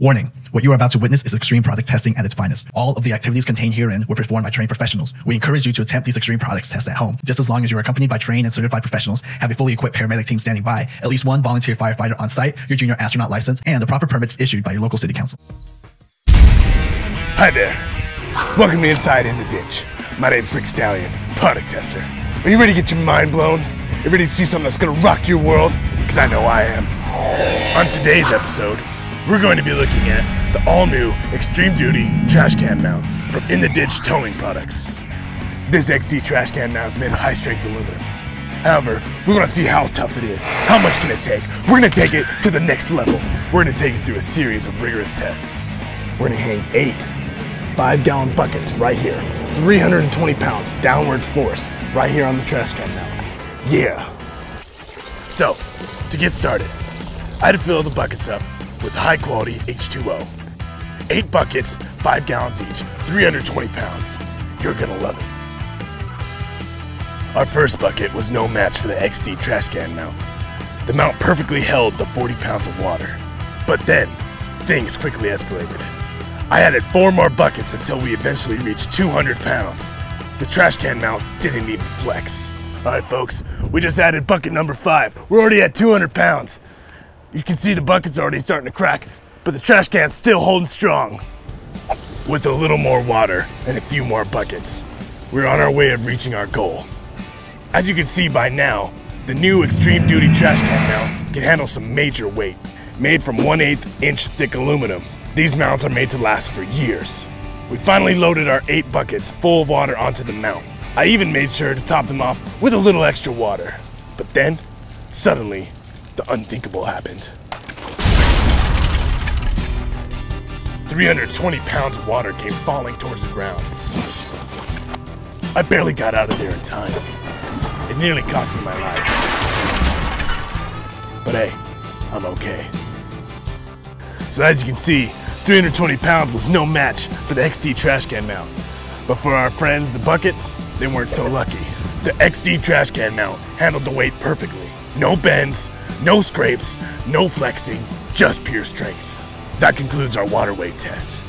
Warning, what you are about to witness is extreme product testing at its finest. All of the activities contained herein were performed by trained professionals. We encourage you to attempt these extreme products tests at home, just as long as you are accompanied by trained and certified professionals, have a fully equipped paramedic team standing by, at least one volunteer firefighter on site, your junior astronaut license, and the proper permits issued by your local city council. Hi there. Welcome to Inside In the Ditch. My name's Brick Stallion, product tester. Are you ready to get your mind blown? Are you ready to see something that's gonna rock your world? Because I know I am. On today's episode, we're going to be looking at the all-new Extreme Duty Trash Can Mount from In the Ditch Towing Products. This XD trash can mount is made of high-strength aluminum. However, we're going to see how tough it is, how much can it take. We're going to take it to the next level. We're going to take it through a series of rigorous tests. We're going to hang 8 5-gallon buckets right here, 320 pounds downward force right here on the trash can mount. Yeah. So, to get started, I had to fill the buckets up with high-quality H2O. 8 buckets, 5 gallons each, 320 pounds. You're gonna love it. Our first bucket was no match for the XD trash can mount. The mount perfectly held the 40 pounds of water. But then, things quickly escalated. I added 4 more buckets until we eventually reached 200 pounds. The trash can mount didn't even flex. Alright folks, we just added bucket number 5. We're already at 200 pounds. You can see the bucket's already starting to crack, but the trash can's still holding strong. With a little more water and a few more buckets, we're on our way of reaching our goal. As you can see by now, the new Extreme Duty Trash Can Mount can handle some major weight. Made from 1/8 inch thick aluminum, these mounts are made to last for years. We finally loaded our 8 buckets full of water onto the mount. I even made sure to top them off with a little extra water. But then, suddenly, the unthinkable happened. 320 pounds of water came falling towards the ground. I barely got out of there in time. It nearly cost me my life. But hey, I'm okay. So as you can see, 320 pounds was no match for the XD trash can mount. But for our friends, the buckets, they weren't so lucky. The XD trash can mount handled the weight perfectly. No bends, no scrapes, no flexing, just pure strength. That concludes our water weight test.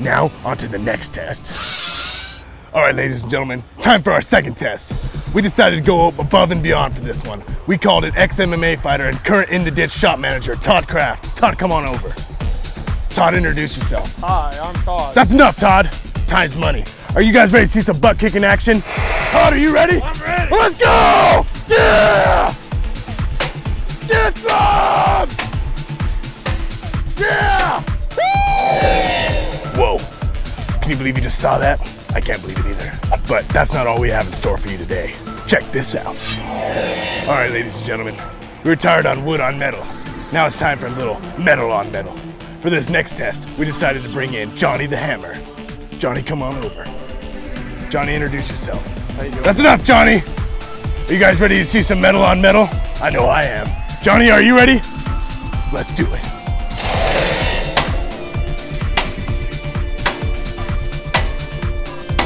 Now, on to the next test. All right, ladies and gentlemen, time for our second test. We decided to go above and beyond for this one. We called it ex-MMA fighter and current In the Ditch shop manager, Todd Kraft. Todd, come on over. Todd, introduce yourself. Hi, I'm Todd. That's enough, Todd. Time's money. Are you guys ready to see some butt kicking action? Todd, are you ready? I'm ready. Let's go! Yeah! Get some! Yeah! Whoa, can you believe you just saw that? I can't believe it either. But that's not all we have in store for you today. Check this out. All right, ladies and gentlemen, we retired on wood on metal. Now it's time for a little metal on metal. For this next test, we decided to bring in Johnny the Hammer. Johnny, come on over. Johnny, introduce yourself. How you doing? That's enough, Johnny. Are you guys ready to see some metal on metal? I know I am. Johnny, are you ready? Let's do it.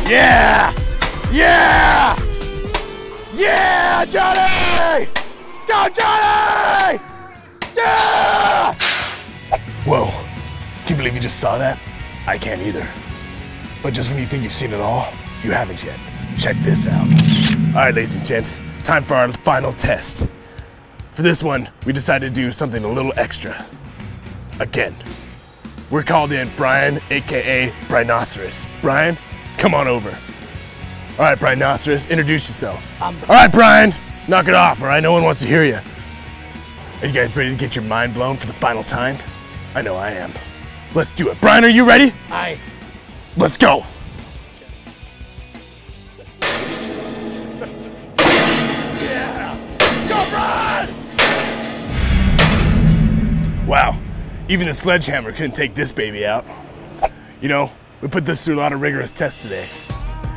Yeah! Yeah! Yeah, Johnny! Go, Johnny! Yeah! Whoa, can you believe you just saw that? I can't either. But just when you think you've seen it all, you haven't yet. Check this out. All right, ladies and gents, time for our final test. For this one, we decided to do something a little extra. Again, we're called in Brian, AKA Brhinoceros. Brian, come on over. All right, Brhinoceros, introduce yourself. All right, Brian, knock it off, all right? No one wants to hear you. Are you guys ready to get your mind blown for the final time? I know I am. Let's do it. Brian, are you ready? Aye. Let's go. Wow, even a sledgehammer couldn't take this baby out. You know, we put this through a lot of rigorous tests today.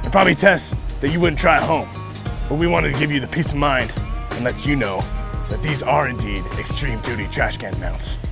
And probably tests that you wouldn't try at home. But we wanted to give you the peace of mind and let you know that these are indeed extreme duty trash can mounts.